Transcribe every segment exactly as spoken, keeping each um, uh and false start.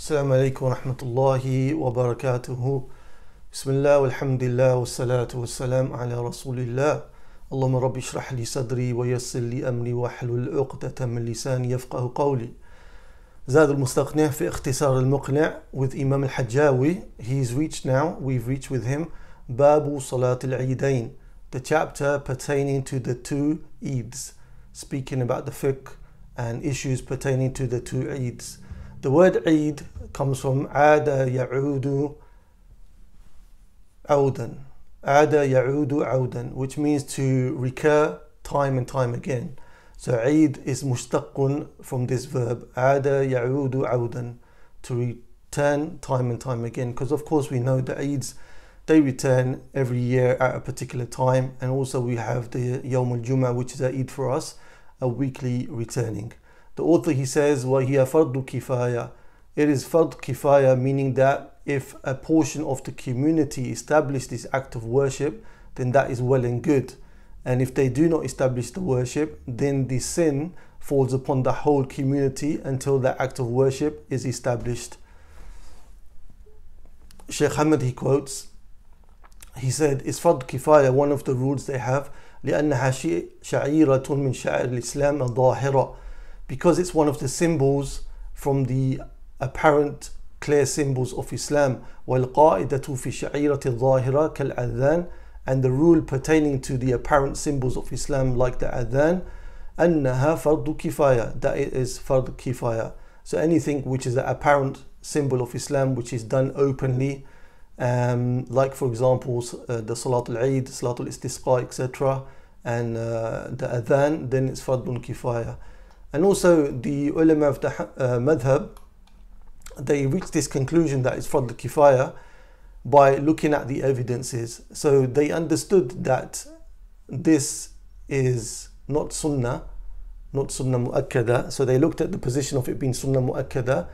Assalamu alaikum wa rahmatullahi wa barakatuhu. Bismillah, alhamdulillah, wa salatu wa salam ala rasulillah. Allahumma rabbi shrah li sadri wa yassir li amri wa ahlul uqdatan min lisani yafqahu qawli. Zad al-Mustaqni fi ikhtisar al-muqni' with Imam al Hajjawi. He's reached now, we've reached with him, Babu Salat al-Eidain, the chapter pertaining to the two Eids, speaking about the fiqh and issues pertaining to the two Eids. The word Eid comes from Ada Ya'udu Awdan, Ada Ya'udu Awdan, which means to recur time and time again. So Eid is mushtaqun from this verb, Ada Ya'udu Awdan, to return time and time again. Because of course we know the Eids, they return every year at a particular time. And also we have the Yawm al-Jum'ah, which is Eid for us, a weekly returning. The author, he says, وَهِيَ فَرْضُ كِفَايَةٍ. It is fard kifaya, meaning that if a portion of the community establish this act of worship, then that is well and good. And if they do not establish the worship, then the sin falls upon the whole community until that act of worship is established. Shaykh Ahmad, he quotes, he said, it's fard kifaya, one of the rules they have, لِأَنَّهَا شَعِيرَةٌ مِنْ شَعِرِ الْإِسْلَامَ ظَاهِرَةٌ, because it's one of the symbols from the apparent clear symbols of Islam. وَالْقَائِدَةُ فِي شَعِيرَةِ الظَّاهِرَةِ كَالْأَذَانِ, and the rule pertaining to the apparent symbols of Islam like the adhan, أَنَّهَا فَرْضُ كِفَايَةٍ, that it is fard kifaya. So anything which is the apparent symbol of Islam, which is done openly, um, like for example uh, the Salatul Eid, Salatul Istisqa, et cetera, and uh, the adhan, then it's fard kifaya. And also the ulama of the uh, madhab, they reached this conclusion that it's fard kifaya by looking at the evidences. So they understood that this is not sunnah, not sunnah mu'akkada. So they looked at the position of it being sunnah mu'akkada,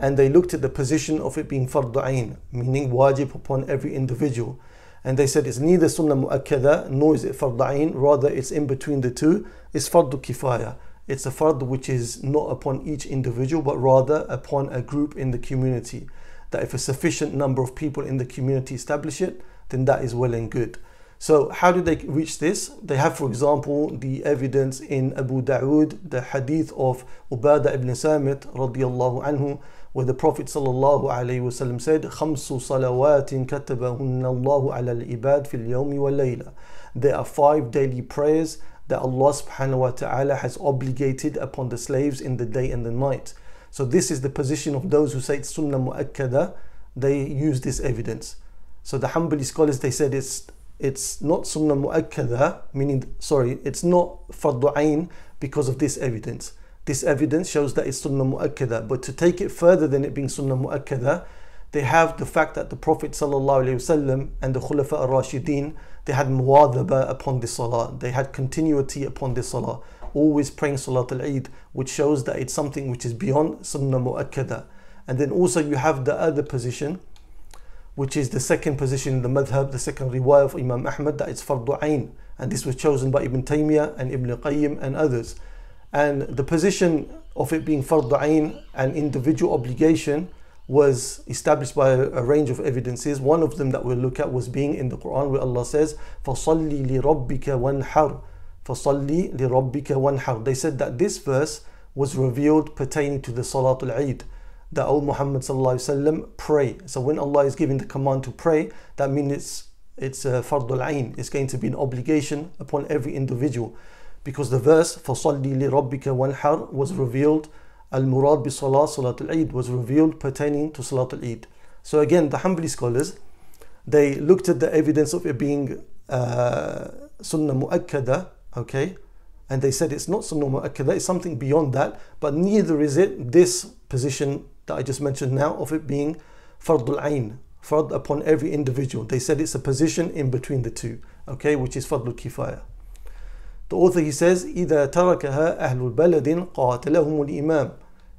and they looked at the position of it being fard ayn, meaning wajib upon every individual. And they said it's neither sunnah mu'akkada nor is it fard ayn, rather it's in between the two. It's fard kifaya. It's a fard which is not upon each individual, but rather upon a group in the community. That if a sufficient number of people in the community establish it, then that is well and good. So how did they reach this? They have, for example, the evidence in Abu Da'ud, the hadith of Ubada ibn Samit radiyallahu anhu, where the Prophet sallallahu alayhi wa sallam said, خَمْسُ صَلَوَاتٍ كَتَبَهُنَّ اللَّهُ عَلَى الْعِبَادِ فِي الْيَوْمِ وَاللَّيْلَةِ. There are five daily prayers that Allah subhanahu wa ta'ala has obligated upon the slaves in the day and the night. So this is the position of those who say it's sunnah mu'akkada. They use this evidence. So the Hanbali scholars, they said it's it's not sunnah mu'akkada, meaning, sorry, it's not fardu ayn because of this evidence. This evidence shows that it's sunnah mu'akkada. But to take it further than it being sunnah mu'akkada, they have the fact that the Prophet sallallahu alaihi wasallam and the Khulafa al-Rashideen, they had muwadhaba upon this salah. They had continuity upon this salah, always praying Salat al-Eid, which shows that it's something which is beyond sunnah mu'akkada. And then also you have the other position, which is the second position in the madhab, the second riwayah of Imam Ahmad, that it's fardu ayn. And this was chosen by Ibn Taymiyyah and Ibn Qayyim and others. And the position of it being fardu ayn, an individual obligation, was established by a range of evidences. One of them that we'll look at was being in the Quran, where Allah says, فَصَلِّ لِرَبِّكَ وَانْحَرْ, فَصَلِّ لِرَبِّكَ وَانْحَرْ. They said that this verse was revealed pertaining to the Salatul Eid, that, O Muhammad sallallahu alaihi wasallam, pray. So when Allah is giving the command to pray, that means it's it's a fardul ayn. It's going to be an obligation upon every individual, because the verse فَصَلِّ لِرَبِّكَ وَانْحَرْ was revealed. Al-Murad bi Salah, Salat al-Eid, was revealed pertaining to Salat al-Eid. So again, the Hanbali scholars, they looked at the evidence of it being uh, Sunnah Mu'akkada, okay? And they said it's not Sunnah Mu'akkada, it's something beyond that, but neither is it this position that I just mentioned now of it being Fardul Ayn, Fard upon every individual. They said it's a position in between the two, okay, which is Fardul Kifaya. The author, he says, إِذَا تَرَكَهَا أَهْلُ الْبَلَدٍ قَاتَلَهُمُ الْإِمَامِ.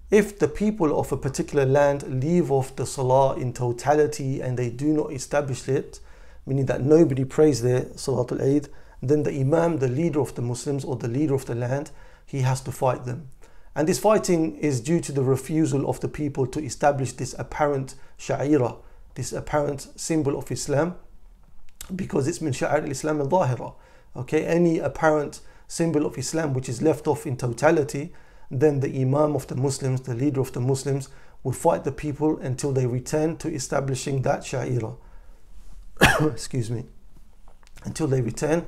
If the people of a particular land leave off the salah in totality and they do not establish it, meaning that nobody prays their Salatul Eid, then the imam, the leader of the Muslims or the leader of the land, he has to fight them. And this fighting is due to the refusal of the people to establish this apparent sha'ira, this apparent symbol of Islam, because it's min sha'ir al-Islam al-Zahira. Okay, any apparent symbol of Islam which is left off in totality, then the Imam of the Muslims, the leader of the Muslims, will fight the people until they return to establishing that sha'ira. Excuse me. Until they return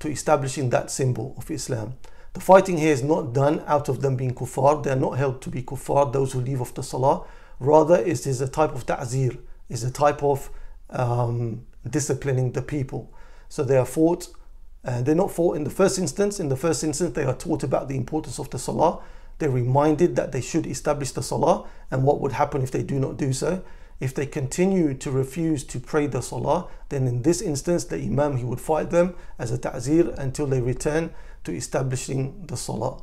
to establishing that symbol of Islam. The fighting here is not done out of them being kuffar. They are not held to be kuffar, those who leave off the salah. Rather, it is a type of ta'zir, is a type of um, disciplining the people. So they are fought, uh, they're not fought in the first instance. In the first instance, they are taught about the importance of the salah. They're reminded that they should establish the salah and what would happen if they do not do so. If they continue to refuse to pray the salah, then in this instance, the imam, he would fight them as a ta'zir until they return to establishing the salah.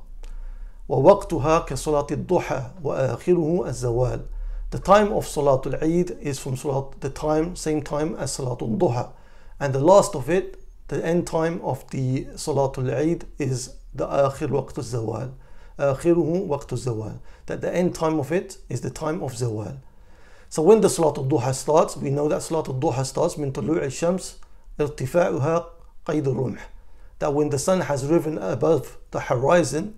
وَوَقْتُهَا كَصَلَاةِ الضُّحَى وَآخِرُهُ الزَّوَالِ. The time of Salatul Eid is from salat, the time, same time as Salatul Duha. And the last of it, the end time of the Salatul Eid is the Akhir Waqtu Zawal. Akhiruhu Waqtu Zawal. That the end time of it is the time of Zawal. So when the Salatul Duha starts, we know that Salatul Duha starts min tulu'i shams irtifa'uha qayd rumh. That when the sun has risen above the horizon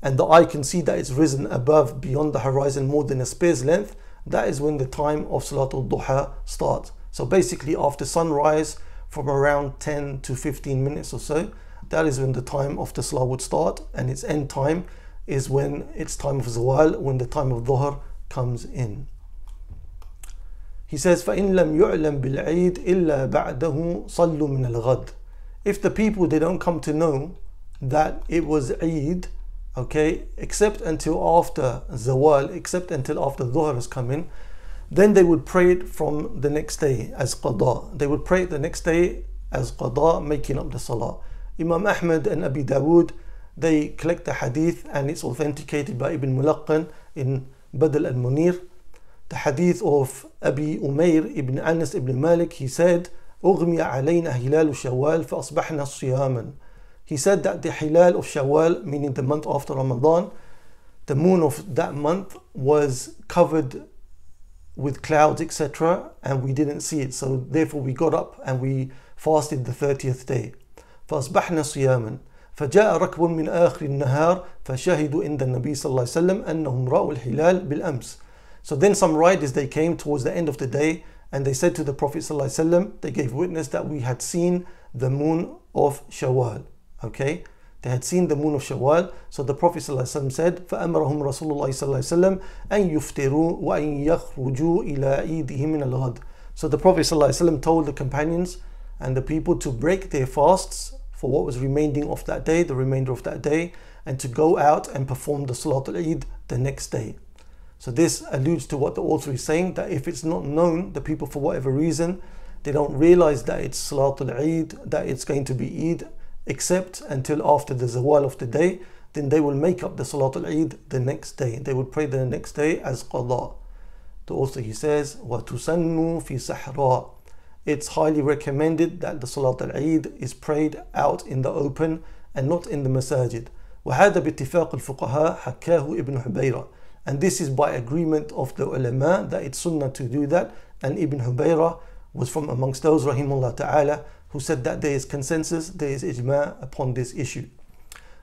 and the eye can see that it's risen above beyond the horizon more than a spear's length, that is when the time of Salatul Duha starts. So basically after sunrise from around ten to fifteen minutes or so, that is when the time of the Salah would start, and its end time is when its time of Zawal, when the time of Dhuhr comes in. He says, فَإِنْ لَمْ يُعْلَمْ بِالْعِيدِ إِلَّا بَعْدَهُ صَلُّ مِنَ الْغَدْ. If the people, they don't come to know that it was Eid, okay, except until after Zawal, except until after Dhuhr has come in, then they would pray it from the next day as Qadha. They would pray it the next day as Qadha, making up the Salah. Imam Ahmad and Abi Da'ud, they collect the hadith, and it's authenticated by Ibn Mulaqan in Badl al Munir. The hadith of Abu Umayr ibn Anas ibn Malik, he said, "Ughmiya alayna hilal shawwal fa asbahna siyaman." He said that the hilal of Shawwal, meaning the month after Ramadan, the moon of that month was covered with clouds, et cetera, and we didn't see it. So therefore, we got up and we fasted the thirtieth day. Fa asbahna siyaman. فجاء ركب من آخر النهار فشهدوا عند النبي صلى الله عليه وسلم أنهم رأوا الهلال بالأمس. So then some riders, they came towards the end of the day and they said to the Prophet ﷺ, they gave witness that we had seen the moon of Shawwal. Okay, they had seen the moon of Shawwal. So the Prophet ﷺ said, فَأَمَرَهُمْ رَسُولُ اللَّهِ صَلَّى اللَّهِ وَسَلَّمَ أَنْ يُفْتِرُوا وَأَنْ يَخْرُجُوا إِلَىٰ عِيدِهِ مِنَ الْغَدِ. So the Prophet ﷺ told the companions and the people to break their fasts for what was remaining of that day, the remainder of that day, and to go out and perform the Salatul Eid the next day. So this alludes to what the author is saying, that if it's not known, the people for whatever reason, they don't realize that it's Salatul Eid, that it's going to be Eid, except until after the Zawal of the day, then they will make up the Salatul Eid the next day. They will pray the next day as Qadha. The author, he says, وَتُسَنُّ فِي سَحْرَى. It's highly recommended that the Salatul Eid is prayed out in the open and not in the masajid. وَهَذَا بِاتِفَاقِ الْفُقَهَا حَكَّاهُ Ibn Hubayra. And this is by agreement of the ulama that it's sunnah to do that. And Ibn Hubayra was from amongst those, rahimahullah ta'ala, who said that there is consensus, there is ijma upon this issue.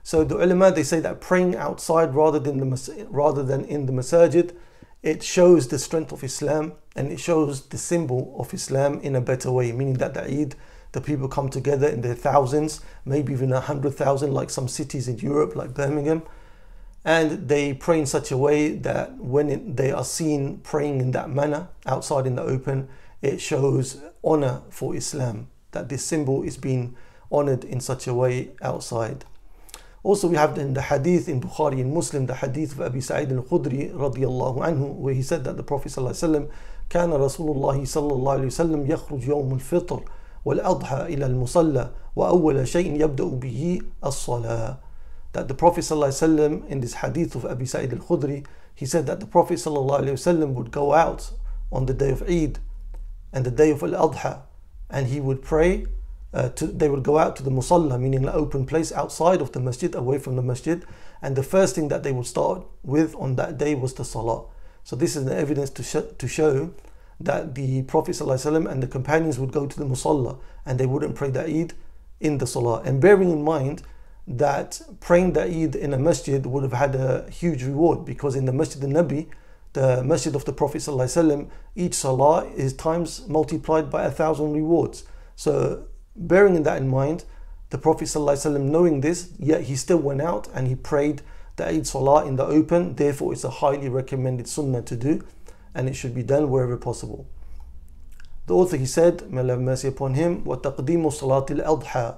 So the ulama, they say that praying outside rather than, the, rather than in the masajid, it shows the strength of Islam and it shows the symbol of Islam in a better way. Meaning that the Eid, the people come together in their thousands, maybe even a hundred thousand, like some cities in Europe, like Birmingham. And they pray in such a way that when it, they are seen praying in that manner, outside in the open, it shows honor for Islam, that this symbol is being honored in such a way outside. Also, we have in the hadith in Bukhari and Muslim, the hadith of Abi Sa'id al-Khudri radiyallahu anhu, where he said that the Prophet ﷺ, كَانَ رَسُولُ اللَّهِ صَلَّى اللَّهُ عَلَيْهِ وَسَلَّمْ يَخْرُجْ يَوْمُ الْفِطْرِ وَالْأَضْحَى إِلَى الْمُصَلَّى وَأَوَّلَ شَيْءٍ يَبْدَأُ بِهِ الصَّلَاةِ. That the Prophet ﷺ, in this hadith of Abi Sa'id al-Khudri, he said that the Prophet ﷺ would go out on the day of Eid and the day of Al-Adha, and he would pray uh, to, they would go out to the musalla, meaning an open place outside of the masjid, away from the masjid, and the first thing that they would start with on that day was the salah. So this is an evidence to, sh to show that the Prophet ﷺ and the companions would go to the musalla and they wouldn't pray the Eid in the salah. And bearing in mind that praying the Eid in a masjid would have had a huge reward, because in the Masjid al-Nabi, the masjid of the Prophet ﷺ, each salah is times multiplied by a thousand rewards. So bearing that in mind, the Prophet ﷺ, knowing this, yet he still went out and he prayed the Eid salah in the open. Therefore it's a highly recommended sunnah to do, and it should be done wherever possible. The author, he said, may Allah have mercy upon him, وَتَقْدِيمُ الصَّلَاةِ الْأَضْحَى,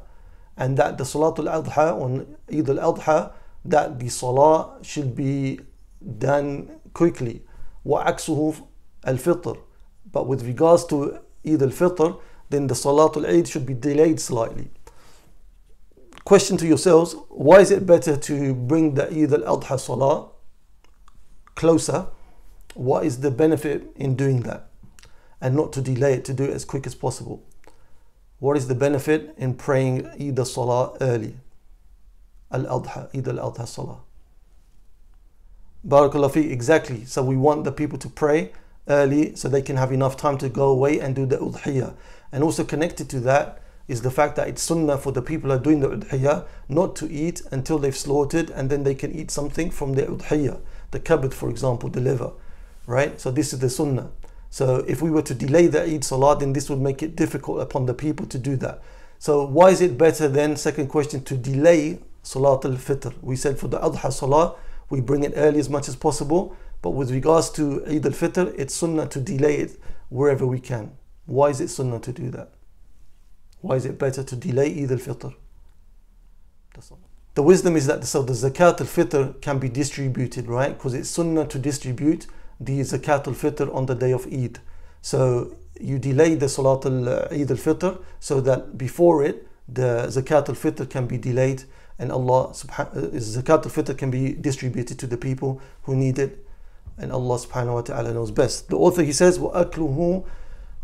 and that the Salatul Adha, on Eid al-Adha, that the Salah should be done quickly. وَعَكْسُهُ الْفِطْرِ, but with regards to Eid al-Fitr, then the Salatul Eid should be delayed slightly. Question to yourselves, why is it better to bring the Eid al-Adha Salah closer? What is the benefit in doing that? And not to delay it, to do it as quick as possible. What is the benefit in praying Eid al-Salah early? Al-Adha, Eid al-Adha Salah. Barakallah fi, exactly. So we want the people to pray early so they can have enough time to go away and do the Udhiyah. And also connected to that is the fact that it's sunnah for the people who are doing the Udhiyah not to eat until they've slaughtered, and then they can eat something from their Udhiyah. The kabd, for example, the liver, right? So this is the sunnah. So if we were to delay the Eid Salah, then this would make it difficult upon the people to do that. So why is it better then, second question, to delay Salat al-Fitr? We said for the Adha Salah, we bring it early as much as possible. But with regards to Eid al-Fitr, it's sunnah to delay it wherever we can. Why is it sunnah to do that? Why is it better to delay Eid al-Fitr? The wisdom is that so the Zakat al-Fitr can be distributed, right? Because it's sunnah to distribute the Zakat al-Fitr on the day of Eid. So you delay the Salat al-Eid al-Fitr so that before it, the Zakat al-Fitr can be delayed, and Allah subhanahu Zakat al-Fitr can be distributed to the people who need it, and Allah subhanahu wa ta'ala knows best. The author, he says, وَأَكْلُهُ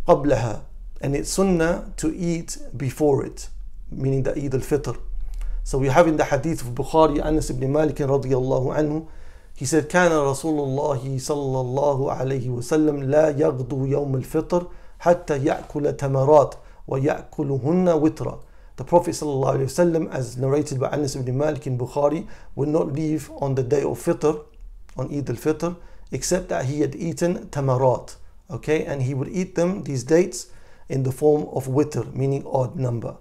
قَبْلَهَا, and it's sunnah to eat before it, meaning the Eid al-Fitr. So we have in the hadith of Bukhari, Anas ibn Malik radiyallahu anhu, he said, كان رسول الله صلى الله عليه وسلم لا يغدو يوم الفطر حتى يأكل تمرات ويأكلهن وترا. The Prophet sallallahu alayhi wa sallam, as narrated by Anas ibn Malik in Bukhari, would not leave on the day of Fitr, on Eid al-Fitr, except that he had eaten tamarat. Okay, and he would eat them, these dates, in the form of witr, meaning odd number.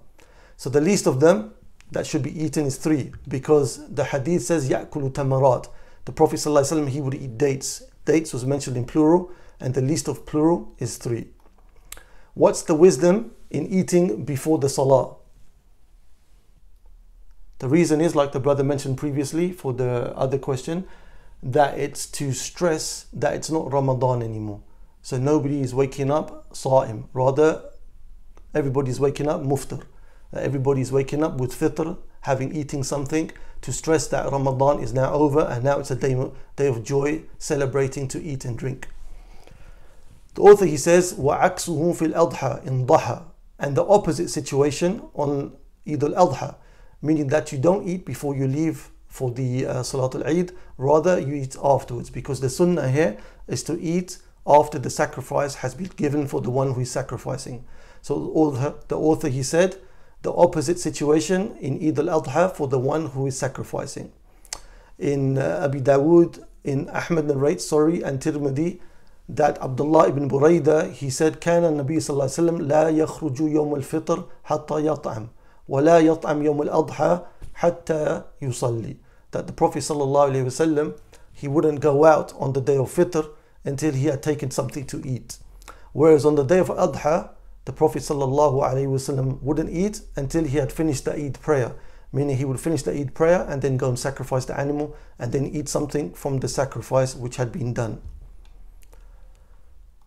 So the least of them that should be eaten is three, because the hadith says يأكل تمرات. The Prophet ﷺ, he would eat dates. Dates was mentioned in plural, and the least of plural is three. What's the wisdom in eating before the salah? The reason is, like the brother mentioned previously for the other question, that it's to stress that it's not Ramadan anymore. So nobody is waking up sa'im. Rather, everybody's waking up muftar. Everybody's waking up with fitr, having eating something, to stress that Ramadan is now over and now it's a day, day of joy, celebrating to eat and drink. The author, he says, وَعَكْسُهُ فِي الْأَضْحَى إِنْ ضَحَى, and the opposite situation on Eid al-Adha, meaning that you don't eat before you leave for the uh, Salat al-Eid, rather you eat afterwards, because the sunnah here is to eat after the sacrifice has been given for the one who is sacrificing. So the author, he said, the opposite situation in Eid al-Adha for the one who is sacrificing. In uh, Abi Da'ud, in Ahmad al-Raid, sorry, and Tirmidhi, that Abdullah ibn Buraydah, he said, كان النبي صلى الله عليه وسلم لا يخرج يوم الفطر حتى يطعم ولا يطعم يوم الأضحى حتى يصلي. That the Prophet صلى الله عليه وسلم, he wouldn't go out on the day of Fitr until he had taken something to eat. Whereas on the day of Adha, the Prophet ﷺ wouldn't eat until he had finished the Eid prayer, meaning he would finish the Eid prayer and then go and sacrifice the animal and then eat something from the sacrifice which had been done.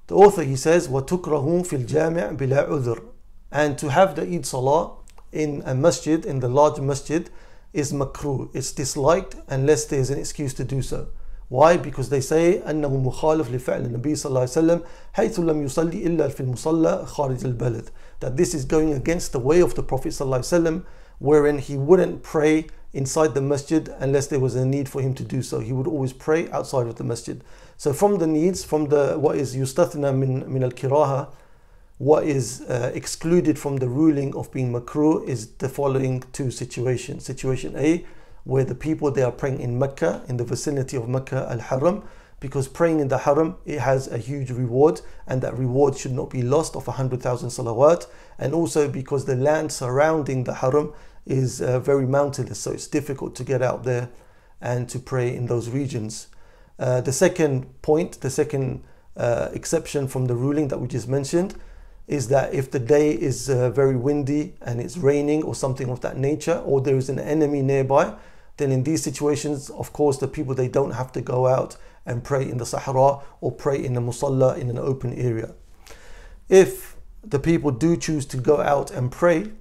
The author, he says, وَتُكْرَهُ فِي الْجَامِعِ بِلَا عُذْرِ, and to have the Eid Salah in a masjid, in the large masjid, is makruh, it's disliked unless there is an excuse to do so. Why? Because they say أنه مخالف لفعل النبي صلى الله عليه وسلم حيث لم يصلي إلا في المصلى خارج البلد. That this is going against the way of the Prophet صلى الله عليه وسلم, wherein he wouldn't pray inside the masjid unless there was a need for him to do so. He would always pray outside of the masjid. So from the needs, from the what is يستثنى من من الكراهة, what is uh, excluded from the ruling of being makruh is the following two situations. Situation A, where the people, they are praying in Mecca, in the vicinity of Mecca al-Haram, because praying in the Haram, it has a huge reward, and that reward should not be lost of one hundred thousand salawat, and also because the land surrounding the Haram is uh, very mountainous, so it's difficult to get out there and to pray in those regions. Uh, the second point, the second uh, exception from the ruling that we just mentioned, is that if the day is uh, very windy and it's raining or something of that nature, or there is an enemy nearby, then in these situations, of course, the people, they don't have to go out and pray in the Sahara or pray in the Musalla in an open area. If the people do choose to go out and pray,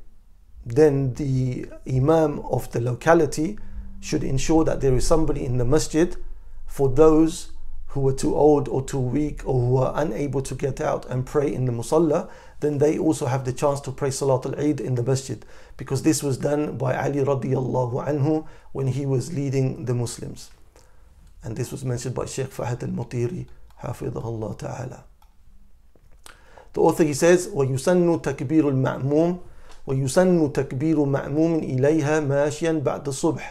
then the Imam of the locality should ensure that there is somebody in the masjid for those who are too old or too weak or who are unable to get out and pray in the Musalla. Then they also have the chance to pray Salat al-Eid in the masjid, because this was done by Ali radiallahu anhu when he was leading the Muslims. And this was mentioned by Shaykh Fahad al-Mutiri, hafidhahullah ta'ala. The author, he says, وَيُسَنُّ تَكْبِيرُ الْمَعْمُومِ وَيُسَنُّ تَكْبِيرُ مَعْمُومٍ إِلَيْهَا مَاشِيًا بَعْدَ الصُّبْحِ.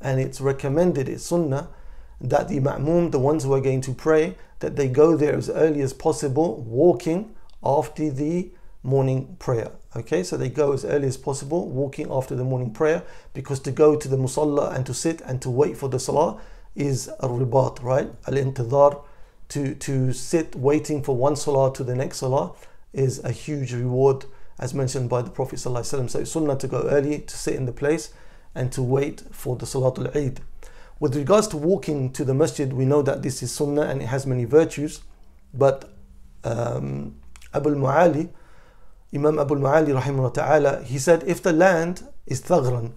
And it's recommended, it's sunnah, that the ma'moom, the ones who are going to pray, that they go there as early as possible, walking after the morning prayer. Okay, so they go as early as possible, walking after the morning prayer, because to go to the musalla and to sit and to wait for the salah is al-ribat, right? Al-intidhar, to, to sit waiting for one salah to the next salah is a huge reward, as mentioned by the Prophet sallallahu alaihi wasallam. So it's sunnah to go early, to sit in the place and to wait for the Salatul Eid. With regards to walking to the masjid, we know that this is sunnah and it has many virtues, but um, Abu al-Mu'ali, Imam Abu al-Mu'ali rahimahullah ta'ala, he said if the land is thagran,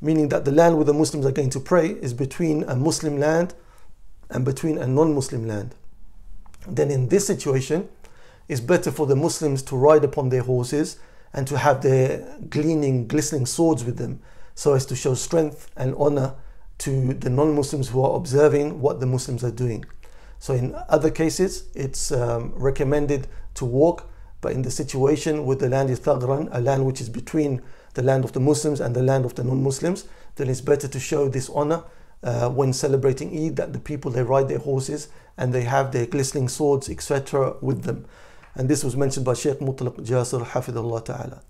meaning that the land where the Muslims are going to pray is between a Muslim land and between a non-Muslim land, then in this situation, it's better for the Muslims to ride upon their horses and to have their gleaming, glistening swords with them, so as to show strength and honor to the non-Muslims who are observing what the Muslims are doing. So in other cases, it's um, recommended to walk, but in the situation where the land is thagran, a land which is between the land of the Muslims and the land of the non-Muslims, then it's better to show this honor uh, when celebrating Eid, that the people, they ride their horses and they have their glistening swords, et cetera with them. And this was mentioned by Shaykh Mutlaq Jassas, hafidhahullah ta'ala.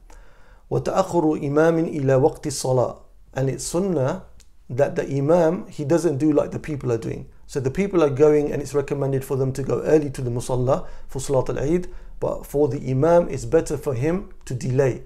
وَتَأَخُرُ إِمَامٍ إِلَى وَقْتِ الصَّلَاةِ. And it's sunnah that the imam, he doesn't do like the people are doing. So the people are going, and it's recommended for them to go early to the musalla for Salat al-Eid, but for the imam, it's better for him to delay.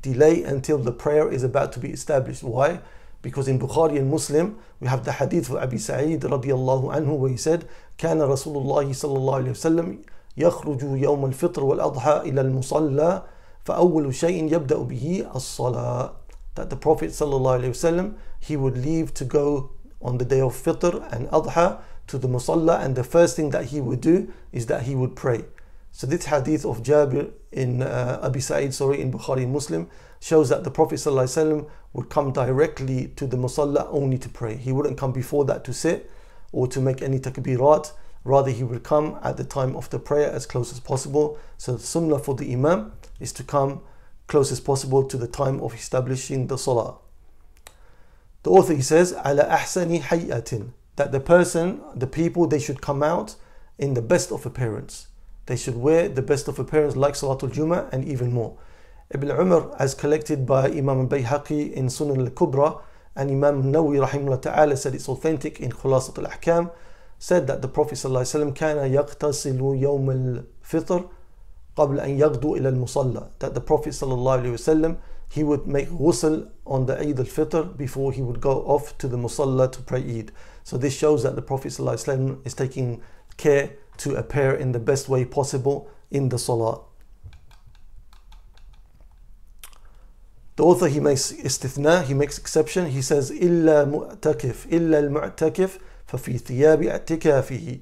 Delay until the prayer is about to be established. Why? Because in Bukhari and Muslim, we have the hadith of Abi Sa'id radiallahu anhu, where he said, كَانَ رَسُولُ اللَّهِ صَلَّى اللَّهُ عَلَيْهِ وَسَلَّمْ يَخْرُجُ يَوْمَ الْفِطْرِ وَالْأَضْحَى إِلَى الْمُصَلَّى فَأَوَّلُ شَيْءٍ يَبْدَأُ بِهِ الصَّلَاةِ. That the Prophet ﷺ, he would leave to go on the day of Fitr and Adha to the Musalla, and the first thing that he would do is that he would pray. So this hadith of Jabir in uh, Abi Sa'id, sorry, in Bukhari and Muslim, shows that the Prophet ﷺ would come directly to the Musalla only to pray. He wouldn't come before that to sit or to make any takbirat. Rather, he would come at the time of the prayer as close as possible. So the sunnah for the imam is to come close as possible to the time of establishing the salah. The author, he says, ala ahsani hay'atin, that the person, the people, they should come out in the best of appearance. They should wear the best of appearance, like Salatul Jummah and even more. Ibn Umar, as collected by Imam al Bayhaqi in Sunan al Kubra, and Imam Nawi rahimahullah ta'ala said it's authentic in khulasat al Ahkam, said that the Prophet ﷺ kana yaqtasilu yawm al fitr قبل أن يغدو إلى المصلى. That the Prophet ﷺ, he would make ghusl on the Eid al-Fitr before he would go off to the Musalla to pray Eid. So this shows that the Prophet ﷺ is taking care to appear in the best way possible in the Salah. The author, he makes istithna, he makes exception. He says إلا مؤتكف إلا المعتكف فَفِي ثِيَابِ اَعْتِكَافِهِ.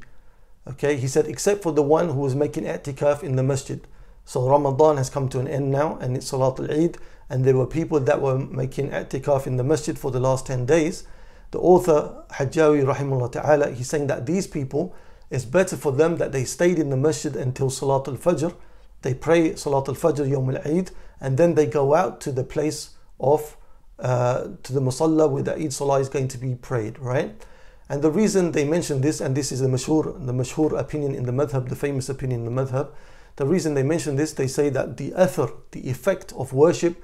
Okay, he said, except for the one who was making i'tikaf in the masjid. So Ramadan has come to an end now, and it's Salat al-Eid, and there were people that were making i'tikaf in the masjid for the last ten days. The author, Hajjawi rahimahullah ta'ala, he's saying that these people, it's better for them that they stayed in the masjid until Salat al-Fajr. They pray Salat al-Fajr Yawm al-Eid, and then they go out to the place of, uh, to the Musalla where the Eid Salah is going to be prayed, right? And the reason they mention this, and this is the mashhur, the mashhur opinion in the madhab, the famous opinion in the madhab, the reason they mention this, they say that the athar, the effect of worship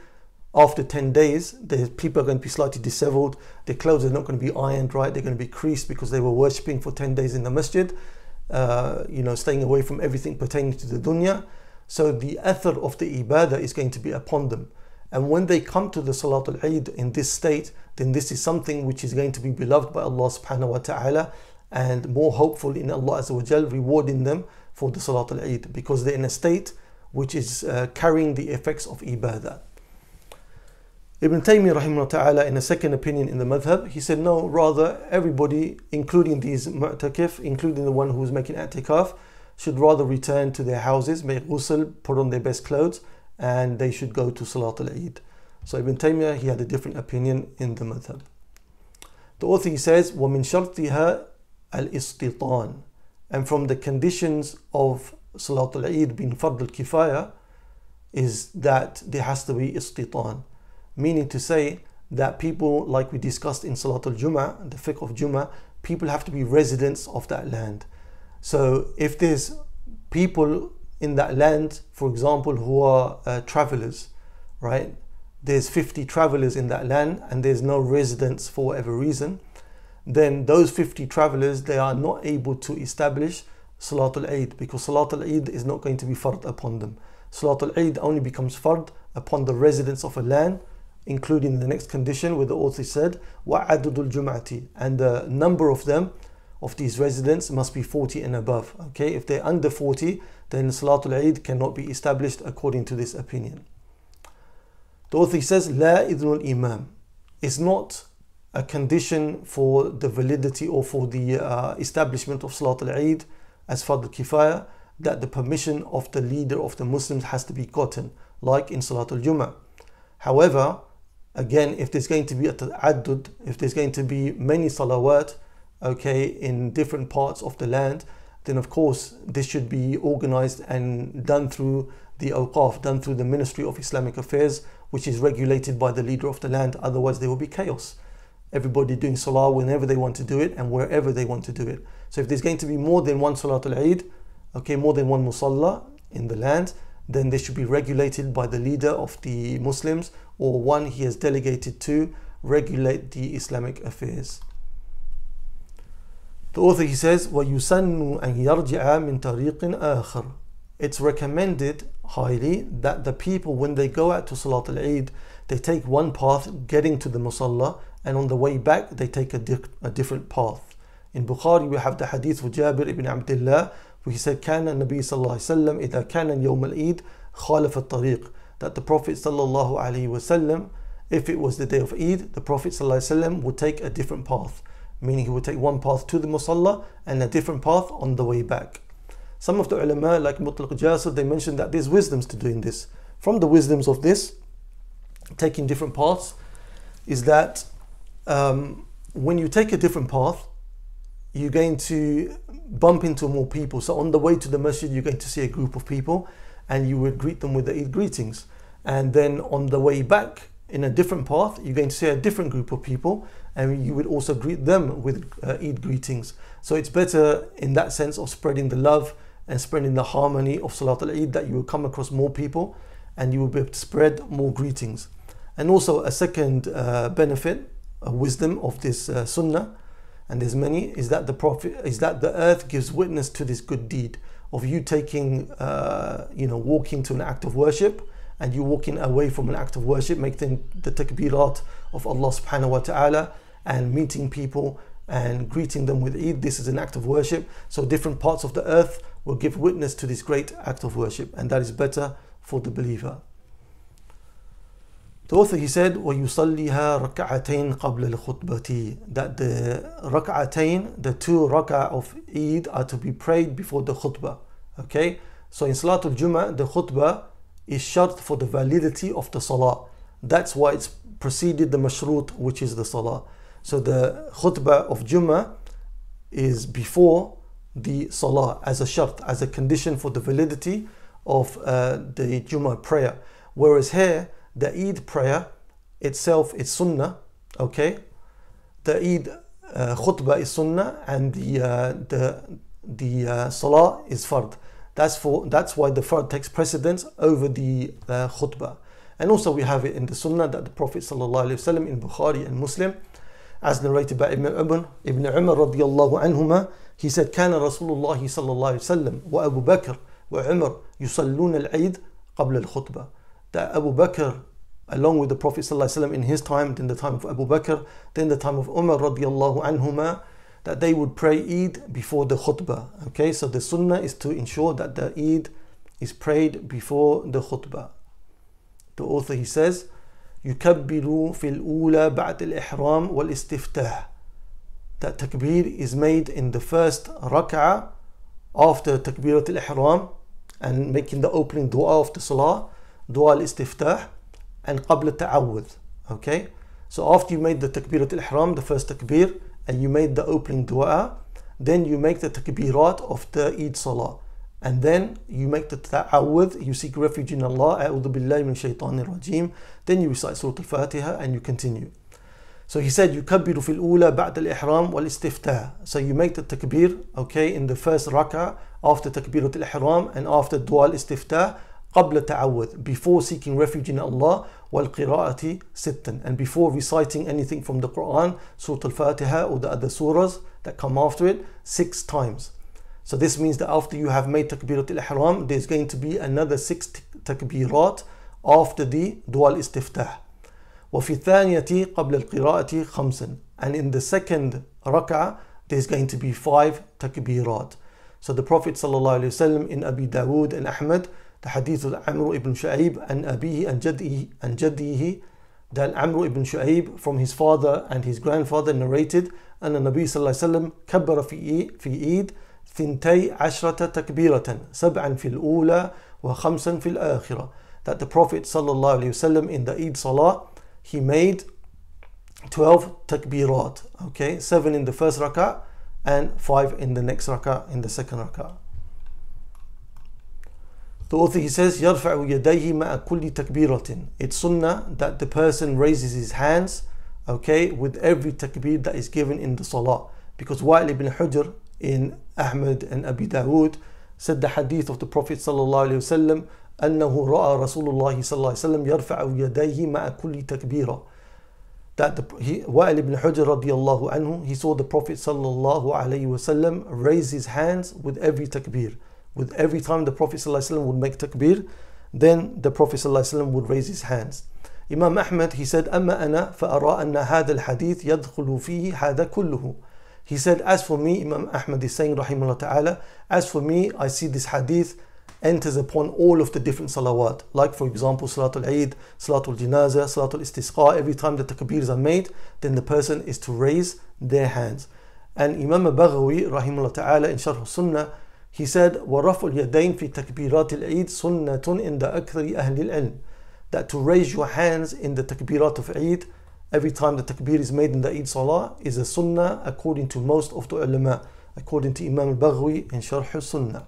after ten days, the people are going to be slightly disheveled, their clothes are not going to be ironed, right? They're going to be creased because they were worshipping for ten days in the masjid, uh, you know, staying away from everything pertaining to the dunya. So the athar of the ibadah is going to be upon them. And when they come to the Salat al-Eid in this state, then this is something which is going to be beloved by Allah subhanahu wa ta'ala, and more hopeful in Allah azza wa jal rewarding them for the Salat al-Eid, because they're in a state which is uh, carrying the effects of ibadah. Ibn Taymiyyah rahimahullah ta'ala, in a second opinion in the madhab, he said no, rather everybody, including these mu'takif, including the one who's making i'tikaf, should rather return to their houses, make ghusl, put on their best clothes, and they should go to Salat al-Eid. So Ibn Taymiyyah, he had a different opinion in the madhab. The author, he says, وَمِن شَرْطِهَا الْإِسْتِطَانِ. And from the conditions of Salat al-Eid being Fard al-Kifaya is that there has to be istitan. Meaning to say that people, like we discussed in Salat al-Jum'ah, the fiqh of Jum'ah, people have to be residents of that land. So if there's people in that land, for example, who are uh, travelers, right? There's fifty travelers in that land and there's no residents for whatever reason, then those fifty travelers, they are not able to establish Salat al-Eid, because Salat al-Eid is not going to be fard upon them. Salat al-Eid only becomes fard upon the residents of a land, including the next condition where the author said, وَعَدُدُ الْجُمْعَةِ, and the number of them, of these residents, must be forty and above. Okay, if they're under forty, then Salatul Eid cannot be established according to this opinion. The author says, La idnul imam. It's not a condition for the validity or for the uh, establishment of Salatul Eid as Fard al-Kifaya that the permission of the leader of the Muslims has to be gotten, like in Salatul Jum'ah. However, again, if there's going to be a ta'addud, if there's going to be many salawat, okay, in different parts of the land, then of course this should be organized and done through the awqaf, done through the Ministry of Islamic Affairs, which is regulated by the leader of the land. Otherwise there will be chaos, everybody doing salah whenever they want to do it and wherever they want to do it. So if there's going to be more than one Salatul Eid, okay, more than one musalla in the land, then they should be regulated by the leader of the Muslims, or one he has delegated to regulate the Islamic affairs. The author, he says, وَيُسَنُّ أَنْ يَرْجِعَ مِنْ طَرِيقٍ آخر. It's recommended highly that the people, when they go out to Salat al-Eid, they take one path getting to the Musalla, and on the way back they take a, di a different path. In Bukhari we have the hadith of Jabir ibn Abdullah, where he said, كَانَ النَّبِيُّ صلى الله عليه وسلم إِذَا كَانَ يَوْمَ الْإِيدِ خَالَفَ الطَّرِيقِ. That the Prophet sallallahu alaihi wasallam, if it was the day of Eid, the Prophet sallallahu alaihi wasallam would take a different path. Meaning he would take one path to the Musalla and a different path on the way back. Some of the ulama, like Mutlaq Jassas, they mentioned that there's wisdoms to doing this. From the wisdoms of this, taking different paths, is that um, when you take a different path, you're going to bump into more people. So on the way to the masjid, you're going to see a group of people and you would greet them with the Eid greetings. And then on the way back, in a different path, you're going to see a different group of people, and you would also greet them with uh, Eid greetings. So it's better in that sense of spreading the love and spreading the harmony of Salat al-Eid, that you will come across more people and you will be able to spread more greetings. And also a second uh, benefit, a wisdom of this uh, sunnah, and there's many, is that the Prophet, is that the earth gives witness to this good deed of you taking, uh, you know, walking to an act of worship, and you walking away from an act of worship, making the takbirat of Allah subhanahu wa ta'ala, and meeting people and greeting them with Eid. This is an act of worship. So different parts of the earth will give witness to this great act of worship, and that is better for the believer. The author, he said, وَيُصَلِّهَا رَكْعَتَيْن قَبْلَ الْخُطْبَةِ, that the rak'atayn, the two rak'ah of Eid, are to be prayed before the khutbah. Okay, so in Salatul Jum'ah, the khutbah is shart for the validity of the salah. That's why it's preceded the mashrut, which is the salah. So the khutbah of Jum'ah is before the salah as a shart, as a condition for the validity of uh, the Jum'ah prayer. Whereas here, the Eid prayer itself is sunnah, okay? The Eid uh, khutbah is sunnah, and the uh, the the uh, salah is fard. That's for that's why the fard takes precedence over the uh, khutbah. And also we have it in the sunnah that the Prophet ﷺ in Bukhari and Muslim, as narrated by Ibn Umar, Ibn Umar radiyallahu anhuma, he said, كان رسول الله صلى الله عليه وسلم وأبو بكر وعمر يصلون العيد قبل الخطبة. That Abu Bakr, along with the Prophet ﷺ in his time, then the time of Abu Bakr, then the time of Umar radiyallahu anhuma, that they would pray Eid before the khutbah. Okay, so the sunnah is to ensure that the Eid is prayed before the khutbah. The author, he says, يُكَبِّرُ فِي الْأُولَى بَعْدَ الْإِحْرَامِ وَالْإِسْتِفْتَاحِ, that takbir is made in the first rak'ah after takbirat al-ihram and making the opening dua of the salah, dua al-istiftah, and qabla ta'awudh. Okay, so after you made the takbirat al-ihram, the first takbir, and you made the opening dua, then you make the takbirat of the Eid salah, and then you make the ta'awudh, you seek refuge in Allah, a'udhu billahi min shaytanir rajim, then you recite Surah al-Fatiha and you continue. So he said, يُكَبِّرُ فِي الْأُولَى بَعْدَ الْإِحْرَامِ وَالْإِسْتِفْتَاحِ. So you make the takbir, okay, in the first rak'ah after takbirat al-ihram and after dua al-istiftah, قبل تعوذ, before seeking refuge in Allah, والقراءة ستا, and before reciting anything from the Quran, Surah Al-Fatiha or the other surahs that come after it, six times. So this means that after you have made takbirat al-ihram, there's going to be another six takbirat after the dua al-istiftah. وفي الثانية قبل القراءة خمسا, and in the second rak'ah there's going to be five takbirat. So the Prophet ﷺ in Abi Da'ud and Ahmad, the hadith of Amr ibn Shu'aib and Abihi and Jadihi and Jadihi, that Amr ibn Shu'aib from his father and his grandfather narrated, and the Nabi sallallahu alaihi wasallam kabbara fi Eid thintay ashrata takbiratan sab'an fil ula wa khamsan fil akhirah, that the Prophet sallallahu alaihi wasallam in the Eid salah, he made twelve takbirat, okay, seven in the first rak'ah and five in the next rak'ah, in the second rak'ah. The author, he says, يَرْفَعُ يَدَيْهِ مَعَ كُلِّ تَكْبِيرَةٍ. It's sunnah that the person raises his hands, okay, with every takbir that is given in the salah. Because Wa'il ibn Hujr in Ahmad and Abi Dawud said the hadith of the Prophet sallallahu alayhi wa sallam, أَنَّهُ رَأَى رَسُولُ اللَّهِ صَلَّى اللَّهِ وَسَلَّمْ يَرْفَعُ يَدَيْهِ مَعَ كُلِّ تَكْبِيرَةٍ. That the, he, Wa'il ibn Hujr radiyallahu anhu, he saw the Prophet sallallahu alayhi wa sallam raise his hands with every takbir. With every time the Prophet ﷺ would make takbir, then the Prophet ﷺ would raise his hands. Imam Ahmad, he said, أَمَّا أَنَا فَأَرَىٰ أَنَّ هَذَا الْحَدِيثِ يَدْخُلُ فِيهِ هَذَا كُلُّهُ. He said, as for me, Imam Ahmad is saying, rahimahullah ta'ala, as for me, I see this hadith enters upon all of the different salawat. Like for example, Salatul Eid, Salatul Janazah, Salatul Istisqa, every time the takbirs are made, then the person is to raise their hands. And Imam Baghawi, rahimahullah ta'ala, in Sharh Sunnah, he said, وَرَفْعُ الْيَدَيْنِ فِي تَكْبِيرَاتِ الْعِيدِ سُنَّةٌ عِنْدَ أَكْثَرِ أَهْلِ الْعِلْمِ. That to raise your hands in the takbirat of Eid, every time the takbir is made in the Eid Salah, is a sunnah according to most of the ulama, according to Imam al-Baghawi in Sharh al-Sunnah.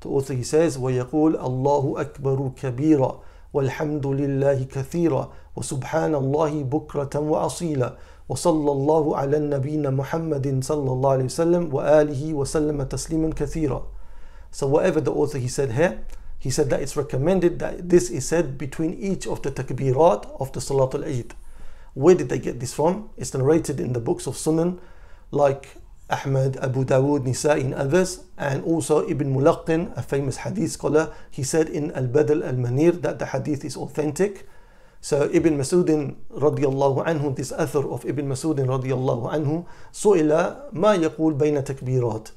The author, he says, وَيَقُولُ اللَّهُ أَكْبَرُ كَبِيرًا وَالْحَمْدُ لِلَّهِ كَثِيرًا وَسُبْحَانَ اللَّهِ بُكْرَةً وَأَصِيلًا وصلى الله على النبينا محمد صلى الله عليه وسلم وآله وسلم تسليما كثيرا. So whatever the author he said here, he said that it's recommended that this is said between each of the takbirat of the Salatul Eid. Where did they get this from? It's narrated in the books of Sunan like Ahmad, Abu Dawud, Nisa'i and others, and also Ibn Mulaqan, a famous hadith scholar, he said in Al Badl al Munir that the hadith is authentic. So Ibn Masud radiyallahu anhu, this author of Ibn Masud radiyallahu anhu, su'ila ma yaqul bayna takbirat.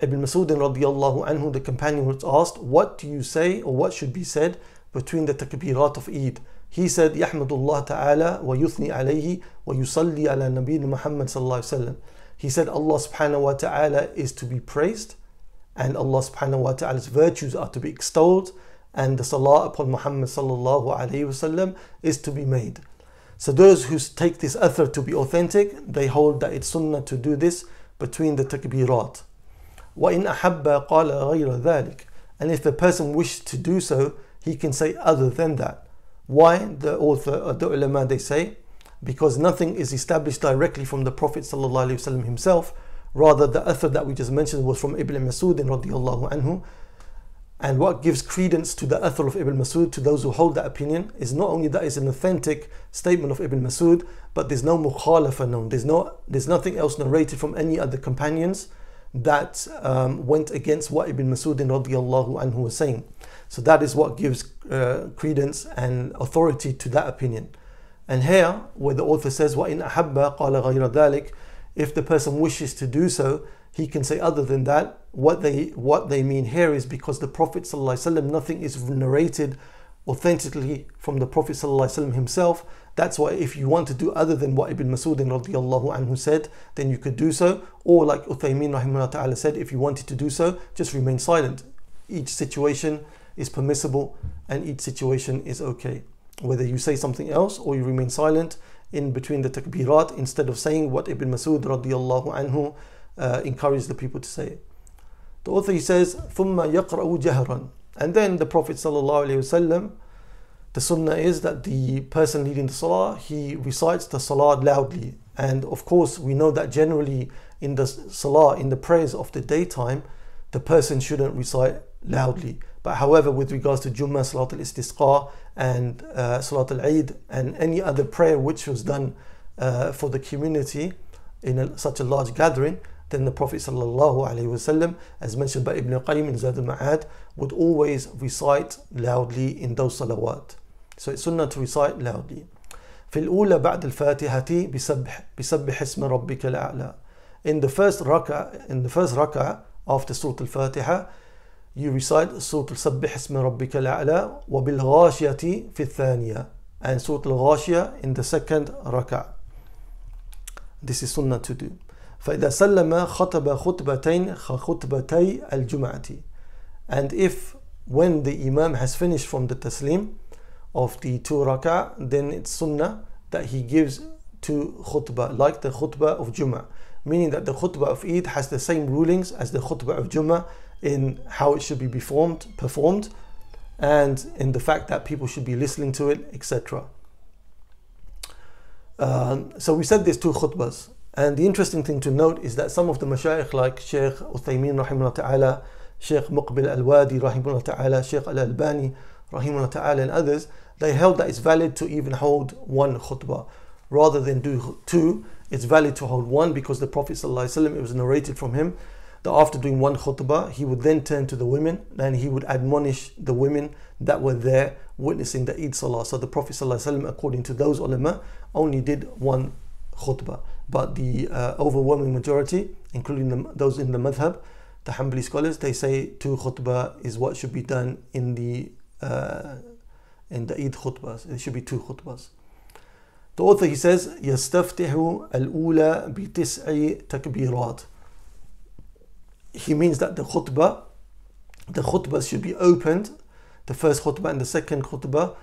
Ibn Masud radiyallahu anhu, the companion was asked, what do you say or what should be said between the takbirat of Eid? He said, Yahmadullah Ta'ala wa yuthni alayhi wa yusalli ala Nabi Muhammad sallallahu alayhi wa sallam. He said, Allah subhanahu wa ta'ala is to be praised, and Allah subhanahu wa ta'ala's virtues are to be extolled, and the salah upon Muhammad sallallahu alayhi wa sallam is to be made. So those who take this athar to be authentic, they hold that it's sunnah to do this between the takbirat. وَإِنْ أَحَبَّ قَالَ غَيْرَ ذَلِكَ. And if the person wishes to do so, he can say other than that. Why? The author or the ulama, they say, because nothing is established directly from the Prophet ﷺ himself. Rather, the athar that we just mentioned was from Ibn Masud radiallahu anhu. And what gives credence to the athar of Ibn Masud, to those who hold that opinion, is not only that it's an authentic statement of Ibn Masud, but there's no mukhalafa known. There's, no, there's nothing else narrated from any other companions that um, went against what Ibn Masud radiallahu anhu was saying. So that is what gives uh, credence and authority to that opinion. And here, where the author says, وَإِنْ أَحَبَّ قَالَ غَيْرَ ذَلِكَ, if the person wishes to do so, he can say other than that. What they what they mean here is because the Prophet ﷺ, nothing is narrated authentically from the Prophet ﷺ himself. That's why if you want to do other than what Ibn Masud radiallahu anhu said, then you could do so. Or like Uthaymin rahimahullah ta'ala said, if you wanted to do so, just remain silent. Each situation is permissible and each situation is okay. Whether you say something else or you remain silent in between the takbirat instead of saying what Ibn Masud radiallahu anhu Uh, encourage the people to say it. The author, he says, ثُمَّ يَقْرَأُ جَهْرًا. And then the Prophet ﷺ, the sunnah is that the person leading the salah, he recites the salah loudly. And of course, we know that generally in the salah, in the prayers of the daytime, the person shouldn't recite loudly. But however, with regards to Jummah, Salat al-Istisqa, and uh, Salat al-Eid, and any other prayer which was done uh, for the community in a, such a large gathering, then the Prophet ﷺ, as mentioned by Ibn Qayyim in Zad al-Ma'ad, would always recite loudly in those salawat. So it's sunnah to recite loudly. فِي الْأُولَى بَعْدَ الْفَاتِحَةِ بِسَبِّحِ اسْمَ رَبِّكَ الْأَعْلَى. In the first rak'ah, in the first rak'ah after Surah Al-Fatiha, you recite Surah Al-Sabbih Isma Rabbika Al-A'la, وَبِالْغَاشِيَةِ فِي الثَّانِيَةِ, and Surah Al-Ghashiyah in the second rak'ah. This is sunnah to do. فَإِذَا سَلَّمَ خَطَبَ خُطْبَتَيْنِ خَخُطْبَتَيْ الْجُمْعَةِ. And if, when the Imam has finished from the taslim of the two rak'ah, then it's sunnah that he gives two khutbah, like the khutbah of Jummah. Meaning that the khutbah of Eid has the same rulings as the khutbah of Jummah in how it should be performed, performed and in the fact that people should be listening to it, et cetera. Um, so we said there's two khutbahs. And the interesting thing to note is that some of the mashayikh, like Shaykh Uthaymin rahimahullah ta'ala, Shaykh Muqbil al-Wadi rahimahullah ta'ala, Shaykh al-Albani rahimahullah ta'ala, and others, they held that it's valid to even hold one khutbah rather than do two. It's valid to hold one because the Prophet sallallahu alaihi wasallam, it was narrated from him that after doing one khutbah, he would then turn to the women and he would admonish the women that were there witnessing the Eid Salah. So the Prophet sallallahu alaihi wasallam, according to those ulama, only did one khutbah. But the uh, overwhelming majority, including the, those in the madhab, the Hanbali scholars, they say two khutbah is what should be done in the uh, in the Eid khutbahs. It should be two khutbahs. The author, he says, يَسْتَفْتِحُ الْأُولَى بِتِسْعِ تَكْبِيرَاتِ. He means that the khutbah, the khutbah should be opened, the first khutbah and the second khutbah,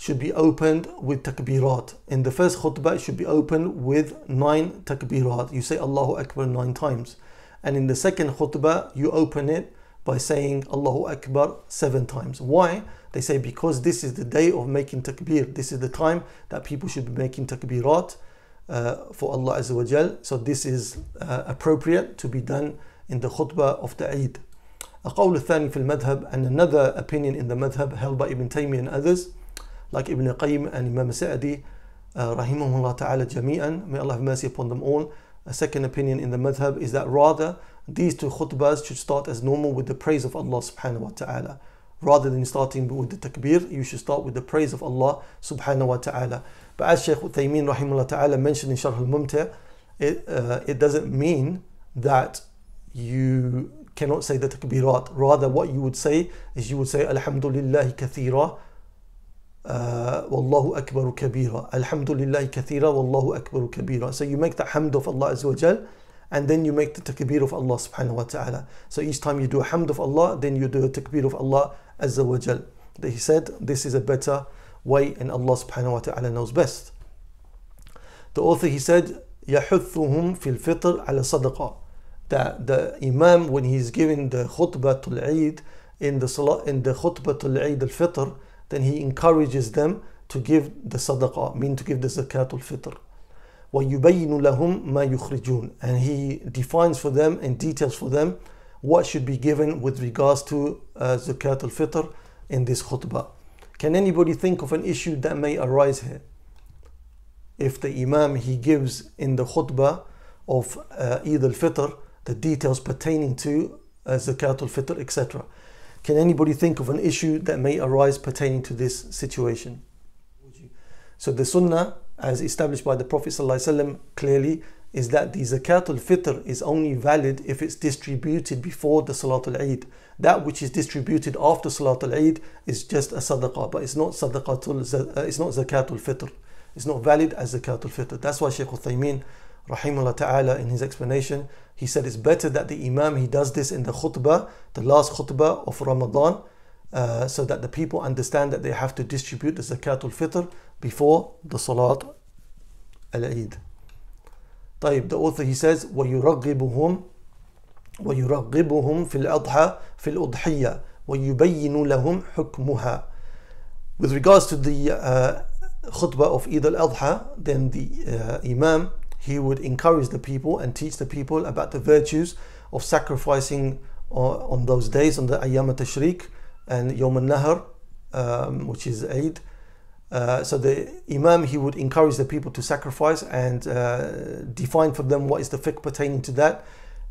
should be opened with takbirat. In the first khutbah, it should be opened with nine takbirat. You say Allahu Akbar nine times. And in the second khutbah, you open it by saying Allahu Akbar seven times. Why? They say because this is the day of making takbir. This is the time that people should be making takbirat uh, for Allah Azza wa Jal. So this is uh, appropriate to be done in the khutbah of the Eid. القول الثاني في المذهب, and another opinion in the madhab held by Ibn Taymiyyah and others, like Ibn Qayyim and Imam Sa'adi uh, rahimahullah ta'ala jami'an, may Allah have mercy upon them all. A second opinion in the madhab is that rather these two khutbahs should start as normal with the praise of Allah subhanahu wa ta'ala. Rather than starting with the takbir, you should start with the praise of Allah subhanahu wa ta'ala. But as Shaykh Uthaymin rahimahullah ta'ala mentioned in Sharh al mumtah, it, uh, it doesn't mean that you cannot say the takbirat. Rather what you would say is you would say Alhamdulillahi kathira, Uh, Wallahu Akbar Kabira, Alhamdulillah Kathira, Wallahu Akbar Kabira. So you make the hamd of Allah Azza wa Jal, and then you make the takbir of Allah Subhanahu wa Ta'ala. So each time you do a hamd of Allah, then you do a takbir of Allah Azza wa Jal. He said this is a better way, and Allah Subhanahu wa Ta'ala knows best. The author, he said, يَحُثُّهُمْ فِي الْفِطْرِ عَلَى صَدَقَةٍ, that the Imam, when he's giving the khutbatul Eid, in the salah, in the khutbatul Eid al-Fitr, then he encourages them to give the sadaqah, mean to give the zakatul fitr. وَيُبَيِّنُ لَهُمْ مَا يُخْرِجُونَ, and he defines for them and details for them what should be given with regards to uh, zakatul fitr in this khutbah. Can anybody think of an issue that may arise here? If the Imam, he gives in the khutbah of uh, Eid al-Fitr the details pertaining to uh, zakatul fitr, et cetera. Can anybody think of an issue that may arise pertaining to this situation? So the sunnah, as established by the Prophet ﷺ clearly, is that the zakatul fitr is only valid if it's distributed before the Salatul Eid. That which is distributed after Salatul Eid is just a sadaqah, but it's not sadaqatul, it's not zakatul fitr. It's not valid as zakatul fitr. That's why Shaykh Uthaymin, rahimahullah ta'ala, in his explanation, he said it's better that the Imam, he does this in the khutbah, the last khutbah of Ramadan, uh, so that the people understand that they have to distribute the zakatul fitr before the salat al-Eid. طيب, the author, he says, وَيُرَغِّبُهُمْ وَيُرَغِّبُهُمْ فِي الْأَضْحَى فِي الْأُضْحِيَّةِ وَيُبَيِّنُ لَهُمْ حُكْمُهَا. With regards to the uh, khutbah of Eid al-Adha, then the uh, Imam, he would encourage the people and teach the people about the virtues of sacrificing uh, on those days, on the Ayyam al-Tashriq and Yawm al-Nahr, um, which is Eid. Uh, so the Imam, he would encourage the people to sacrifice and uh, define for them what is the fiqh pertaining to that,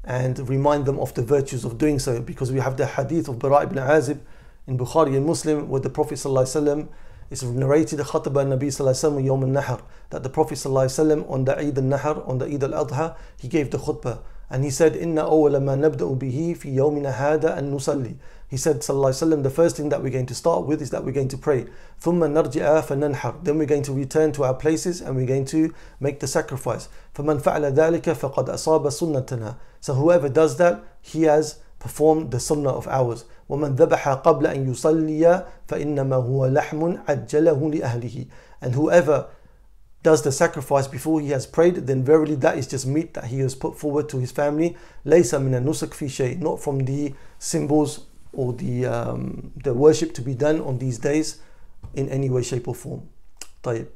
and remind them of the virtues of doing so, because we have the hadith of Bara' ibn Azib in Bukhari and Muslim, where the Prophet ﷺ, it's narrated khatbah Nabi Sallallahu Alaihi Wasallam Yawm al-Nahr, that the Prophet Sallallahu Alaihi Wasallam on the Eid al-Nahr, on the Eid al-Adha, he gave the khutbah, and he said, "Inna awwala ma nabda'u bihi fi yawmina hada an nusalli." He said, Sallallahu Alaihi Wasallam, the first thing that we're going to start with is that we're going to pray. Thumma narji'a fa nanhar. Then we're going to return to our places and we're going to make the sacrifice. فَمَنْ فَعْلَ ذَلِكَ فَقَدْ أَصَابَ سُنَّتَنَا. So whoever does that, he has perform the sunnah of ours. وَمَنْ ذَبَحَ قَبْلَ أَنْ يُصَلِّيَ فَإِنَّمَا هُوَ لَحْمٌ عَجَّلَهُ لِأَهْلِهِ. And whoever does the sacrifice before he has prayed, then verily that is just meat that he has put forward to his family. لَيْسَ مِنَ النُّسُكِ فِي شَيْءٍ, not from the symbols or the, um, the worship to be done on these days in any way, shape or form. طيب.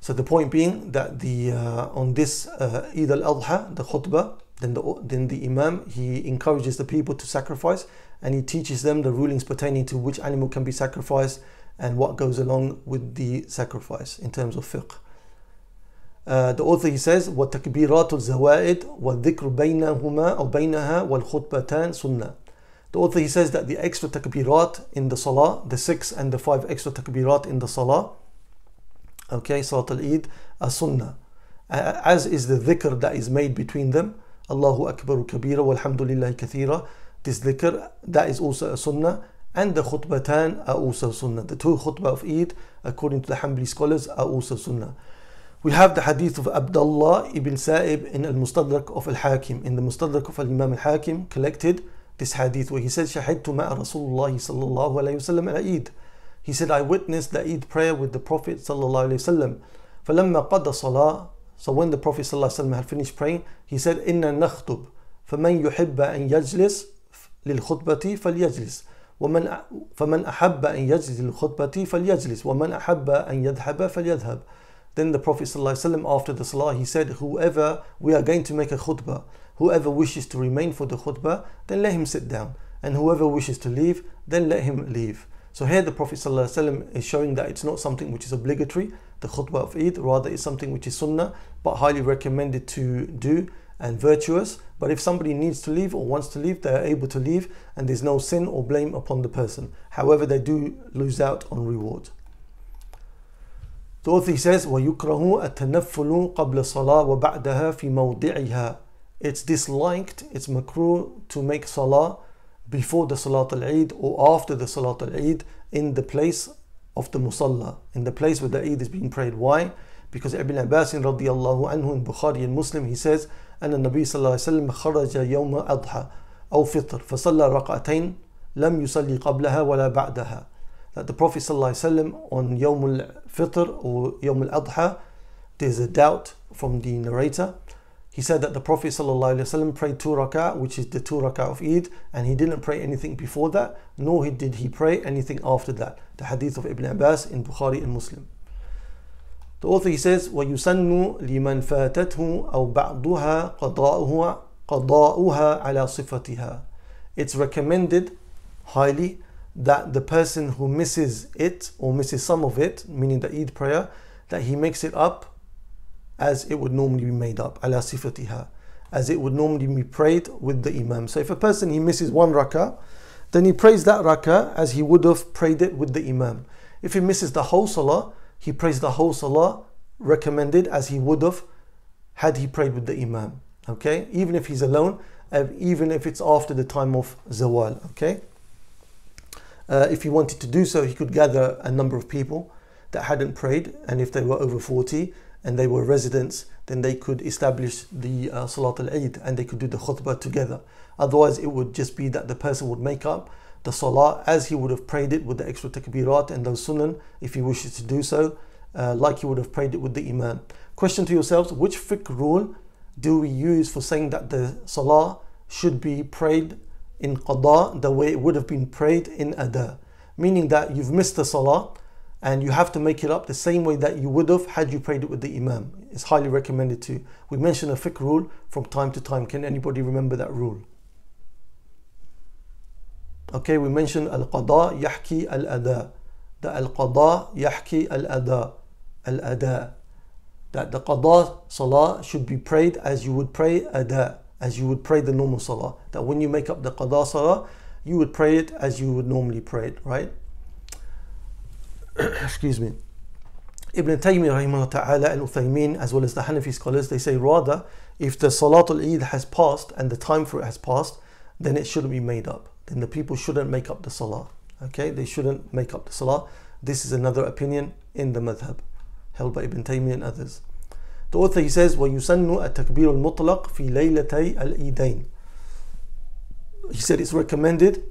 So the point being that the uh, on this uh, Eid al-Adha, the khutbah, Then the, then the Imam, he encourages the people to sacrifice, and he teaches them the rulings pertaining to which animal can be sacrificed and what goes along with the sacrifice in terms of fiqh. Uh, the author, he says, وَتَكْبِيرَاتُ الزَّوَائِدْ وَالذِّكْرُ بَيْنَهُمَا أَوْ بَيْنَهَا وَالْخُطْبَتَانِ سُنَّةً. The author, he says that the extra takbirat in the salah, the six and the five extra takbirat in the salah, okay, salat al-Eid, are sunnah, as is the dhikr that is made between them. Allahu Akbar Kabira walhamdulillahi kathira. This dhikr, that is also a sunnah, and the khutbatan are also sunnah. The two khutbah of Eid, according to the Hanbali scholars, are also sunnah. We have the hadith of Abdullah ibn Sa'ib in Al Mustadrak of Al Hakim, in the Mustadrak of Al Imam Al Hakim, collected this hadith where he said, Shahidtu ma'a Rasulullah sallallahu alayhi wasallam al Eid. He said, I witnessed the Eid prayer with the Prophet sallallahu alayhi wasallam. فَلَمَّا قَدَّ صَلَاةً. So when the Prophet ﷺ had finished praying, he said, "Inna nakhtub, faman yuhibba an yajlis lil khutbati falyajlis, waman faman ahabba an yajlis lil khutbati falyajlis, waman ahabba an yadhhaba falyadhhab." Then the Prophet ﷺ, after the salah, he said, "Whoever, we are going to make a khutbah. Whoever wishes to remain for the khutbah, then let him sit down, and whoever wishes to leave, then let him leave." So here the Prophet ﷺ is showing that it's not something which is obligatory, the khutbah of Eid, rather is something which is sunnah, but highly recommended to do and virtuous. But if somebody needs to leave or wants to leave, they are able to leave, and there's no sin or blame upon the person. However, they do lose out on reward. The author, he says, وَيُكْرَهُ التَّنَفُّلُ قَبْلَ صَلَاةٍ وَبَعْدَهَا فِي مَوْضِعِهَا. It's disliked, it's makruh to make salah before the Salat al-Eid or after the Salat al-Eid in the place of the Musalla, in the place where the Eid is being prayed. Why? Because Ibn Abbas radiallahu anhu in Bukhari and Muslim, he says, أن النبي صلى الله عليه وسلم خرج يوم أضحى أو فطر فصلى ركعتين لم يصلي قبلها ولا بعدها. That the Prophet صلى الله عليه وسلم on يوم الفطر or يوم الأضحى, there's a doubt from the narrator. He said that the Prophet ﷺ prayed two rak'ah, which is the two rak'ah of Eid, and he didn't pray anything before that, nor did he pray anything after that. The hadith of Ibn Abbas in Bukhari and Muslim. The author, he says, وَيُسَنُّ لِمَنْ فَاتَتْهُ أَوْ بَعْضُهَا قَضَاؤُهَا عَلَى صِفَتِهَا. It's recommended highly that the person who misses it, or misses some of it, meaning the Eid prayer, that he makes it up as it would normally be made up, ala sifatiha, as it would normally be prayed with the Imam. So if a person, he misses one rak'ah, then he prays that rak'ah as he would have prayed it with the Imam. If he misses the whole salah, he prays the whole salah recommended as he would have had he prayed with the Imam. Okay, even if he's alone, even if it's after the time of zawal. Okay, uh, if he wanted to do so, he could gather a number of people that hadn't prayed, and if they were over forty, and they were residents, then they could establish the uh, Salat al-Eid and they could do the khutbah together. Otherwise, it would just be that the person would make up the Salah as he would have prayed it with the extra takbirat and those sunan, if he wishes to do so, uh, like he would have prayed it with the Imam. Question to yourselves, which fiqh rule do we use for saying that the Salah should be prayed in qada the way it would have been prayed in ada? Meaning that you've missed the Salah, and you have to make it up the same way that you would have had you prayed it with the Imam. It's highly recommended too. We mention a fiqh rule from time to time. Can anybody remember that rule? Okay, we mention al-qada yahki al-ada. The al-qada yahki al-ada. Al-ada. That the qada salah should be prayed as you would pray ada, as you would pray the normal salah. That when you make up the qada salah, you would pray it as you would normally pray it, right? Excuse me. Ibn Taymiyyah rahimahullah ta'ala and Uthaymin, as well as the Hanafi scholars, they say rather if the Salat al-Eid has passed and the time for it has passed, then it shouldn't be made up. Then the people shouldn't make up the Salah. Okay, they shouldn't make up the Salah. This is another opinion in the madhab held by Ibn Taymiyyah and others. The author, he says, وَيُسَنُّ التَّكْبِيرُ الْمُطْلَقُ فِي لَيْلَتَيْ الْإِيدَيْنِ. He said it's recommended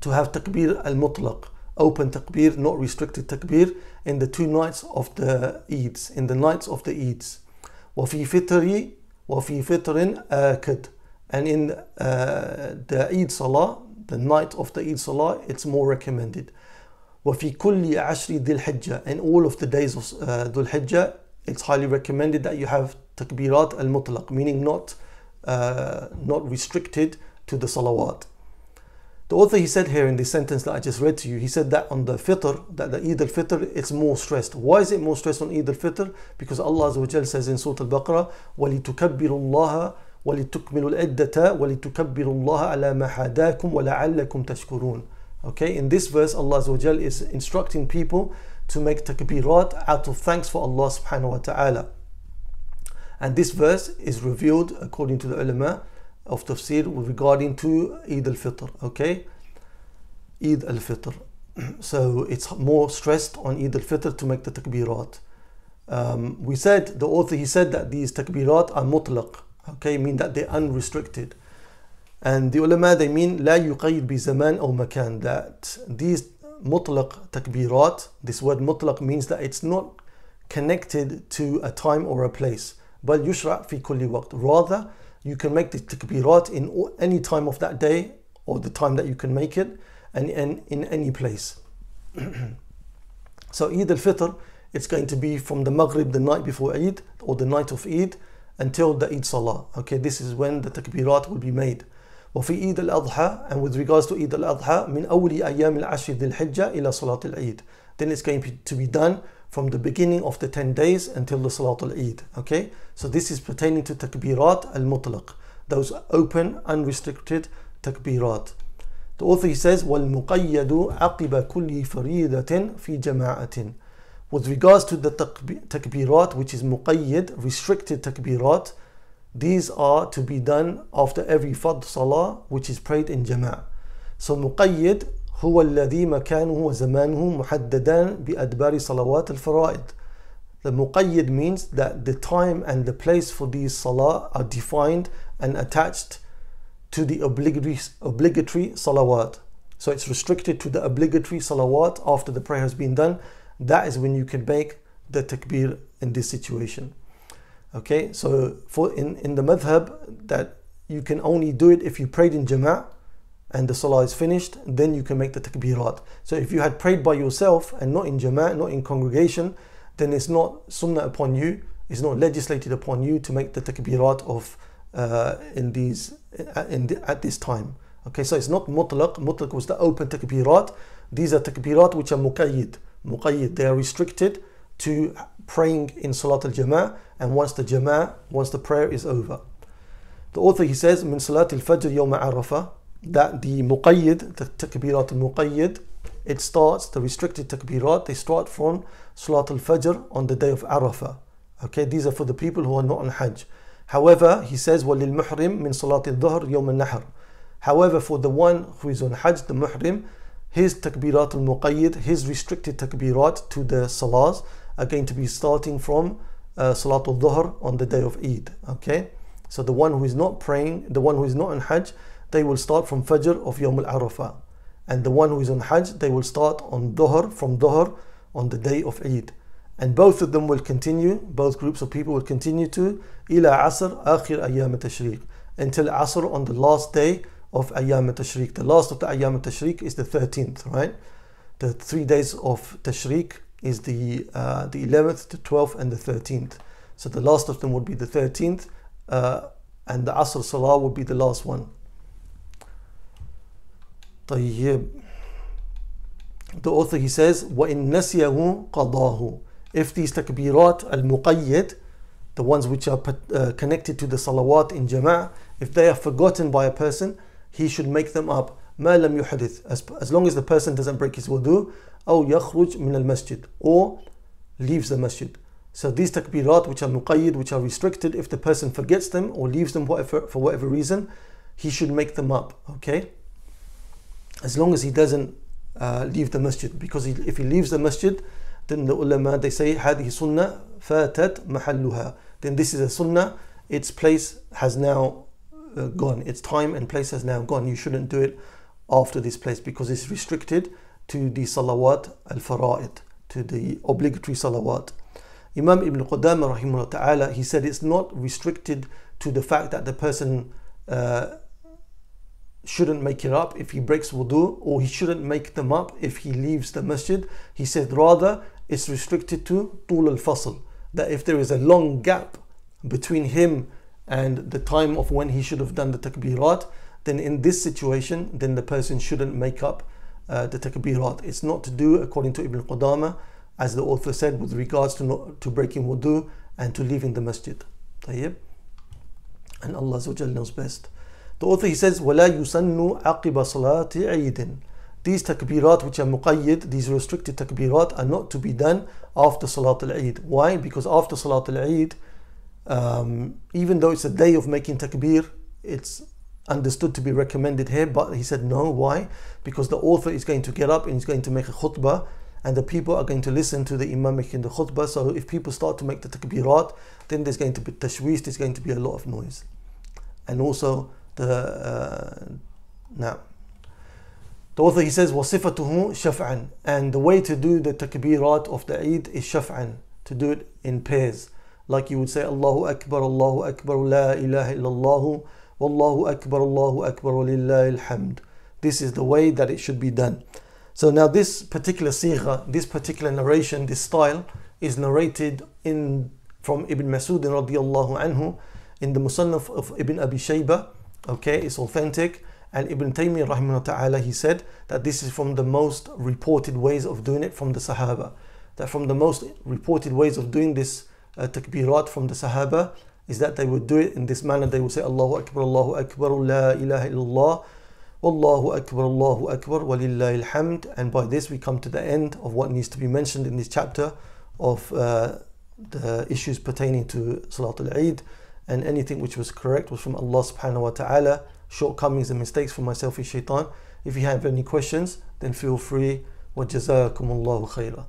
to have takbir al-mutlaq, open takbir, not restricted takbir, in the two nights of the Eids, in the nights of the Eids. وَفِي فِطْرِ وَفِي فِطْرٍ آكَدْ. And in uh, the Eid Salah, the night of the Eid Salah, it's more recommended. وَفِي كُلِّ عَشْرِ ذِي الْحِجَّةِ. And all of the days of uh, Dhul Hijjah, it's highly recommended that you have takbirat al-mutlaq, meaning not, uh, not restricted to the salawat. The author, he said here in this sentence that I just read to you, he said that on the fitr, that the Eid al-Fitr, it's more stressed. Why is it more stressed on Eid al-Fitr? Because Allah Azza wa Jal says in Surah Al-Baqarah, وَلِتُكَبِّرُوا اللَّهَ وَلِتُكْمِلُوا الْعِدَّةَ وَلِتُكَبِّرُوا اللَّهَ عَلَى مَا هَدَاكُمْ وَلَعَلَّكُمْ تَشْكُرُونَ. Okay, in this verse Allah Azza wa Jal is instructing people to make takbirat out of thanks for Allah subhanahu wa ta'ala. And this verse is revealed according to the ulama of tafsir regarding to Eid al-Fitr. Okay, Eid al-Fitr, so it's more stressed on Eid al-Fitr to make the takbirat. Um, we said, the author, he said that these takbirat are mutlaq, okay, mean that they're unrestricted, and the ulama, they mean la yuqayyid bi zaman aw makan, that these mutlaq takbirat, this word mutlaq means that it's not connected to a time or a place, but yushra' fi kulli waqt, rather you can make the takbirat in any time of that day or the time that you can make it, and, and in any place. So Eid al-Fitr, it's going to be from the Maghrib, the night before Eid, or the night of Eid, until the Eid Salah. Okay, this is when the takbirat will be made. وَفِي Eid al-Adha, and with regards to Eid al-Adha, مِنْ أَوْلِ أَيَّامِ الْعَشْرِ ذِي الْحِجَّةِ إِلَى صَلَاةِ الْعِيدِ. Then it's going to be done from the beginning of the ten days until the Salat al-Eid. Okay, so this is pertaining to takbirat al-mutlaq, those open, unrestricted takbirat. The author, he says, وَالْمُقَيَّدُ عَقِبَ كُلِّ فَرِيدَةٍ فِي جَمَاعَةٍ. With regards to the takbirat, which is muqayyid, restricted takbirat, these are to be done after every fard salah, which is prayed in jama'ah. So muqayyid, هو الذي مكانه وزمانه محددان بأدبار صلوات الفرائض. The muqayyid means that the time and the place for these salah are defined and attached to the obligatory, obligatory salawat. So it's restricted to the obligatory salawat after the prayer has been done. That is when you can make the takbir in this situation. Okay, so for in, in the madhab that you can only do it if you prayed in jama'ah and the salah is finished, then you can make the takbirat. So if you had prayed by yourself and not in jama'ah, not in congregation, then it's not sunnah upon you, it's not legislated upon you to make the takbirat of uh, in these in the, at this time. Okay, so it's not mutlaq. Mutlaq was the open takbirat. These are takbirat which are muqayyid. Muqayyid, they are restricted to praying in salat al-jama'ah and once the jama'ah, once the prayer is over. The author, he says, min salat al-fajr yawma arafah, that the muqayyid, the takbirat al-muqayyid, it starts, the restricted takbirat, they start from salat al-fajr on the day of Arafah. Okay, these are for the people who are not on hajj. However, he says, walil muhrim min salat al-dhuhr yawm al-nahr. However, for the one who is on hajj, the muhrim, his takbirat al-muqayyid, his restricted takbirat to the salahs are going to be starting from uh, salat al-dhuhr on the day of Eid. Okay, so the one who is not praying, the one who is not on hajj, they will start from fajr of Yawm al-Arafah, and the one who is on hajj, they will start on dhuhr, from dhuhr on the day of Eid, and both of them will continue, both groups of people will continue to ila asr akhir ayyam al-tashriq, until asr on the last day of Ayyam al-Tashriq. The last of the Ayyam al-Tashriq is the thirteenth, right? The three days of Tashriq is the uh, the eleventh, the twelfth and the thirteenth. So the last of them would be the thirteenth, uh, and the Asr Salah would be the last one. طيب. The author, he says, وَإِن نَسِيَهُ قَضَاهُ. If these takbirat al-muqayyid, the ones which are uh, connected to the salawat in jama'ah, if they are forgotten by a person, he should make them up. Ma lam yuhadith, as, as long as the person doesn't break his wudu, aw yakhruj min al masjid, or leaves the masjid. So these takbirat which are muqayyid, which are restricted, if the person forgets them or leaves them whatever, for whatever reason, he should make them up. Okay, as long as he doesn't uh, leave the masjid, because he, if he leaves the masjid, then the ulama, they say hadhi sunnah fatat mahalluha, then this is a sunnah, its place has now Uh, gone, its time and place has now gone. You shouldn't do it after this place because it's restricted to the salawat al-fara'id, to the obligatory salawat. Imam Ibn Qudama rahimahullah ta'ala, he said it's not restricted to the fact that the person uh, shouldn't make it up if he breaks wudu, or he shouldn't make them up if he leaves the masjid. He said rather it's restricted to طول الفصل, that if there is a long gap between him and the time of when he should have done the takbirat, then in this situation, then the person shouldn't make up uh, the takbirat. It's not to do, according to Ibn Qudama, as the author said, with regards to not, to breaking wudu and to leaving the masjid. Tayyib. And Allah Azawajal knows best. The author, he says, وَلَا يُسَنُّ عَقِبَ صَلَاةِ عِيدٍ. These takbirat which are muqayyid, these restricted takbirat, are not to be done after Salat al-Eid. Why? Because after Salat al-Eid, Um, even though it's a day of making takbir, it's understood to be recommended here, but he said no. Why? Because the author is going to get up and he's going to make a khutbah, and the people are going to listen to the imam making the khutbah. So if people start to make the takbirat, then there's going to be tashwish, there's going to be a lot of noise, and also the uh, now the author, he says wasifatuhu shaf'an, and the way to do the takbirat of the Eid is shaf'an, to do it in pairs. Like you would say, Allahu Akbar, Allahu Akbar, La ilaha illallah, Wallahu Akbar, Allahu Akbar, Lillahi alhamd. This is the way that it should be done. So now this particular sigha, this particular narration, this style is narrated in from Ibn Masud radiallahu anhu in the Musannaf of Ibn Abi Shayba. Okay, it's authentic. And Ibn Taymiyyah rahimahullah ta'ala, he said that this is from the most reported ways of doing it from the Sahaba. That from the most reported ways of doing this Uh, takbirat from the Sahaba is that they would do it in this manner. They would say Allahu Akbar, Allahu Akbar, La ilaha illallah, Wallahu Akbar, Allahu Akbar, Walillahi alhamd. And by this we come to the end of what needs to be mentioned in this chapter of uh, the issues pertaining to Salat al-Eid, and anything which was correct was from Allah subhanahu wa ta'ala. Shortcomings and mistakes from myself is shaitan. If you have any questions, then feel free. Wa jazakumullahu khaira.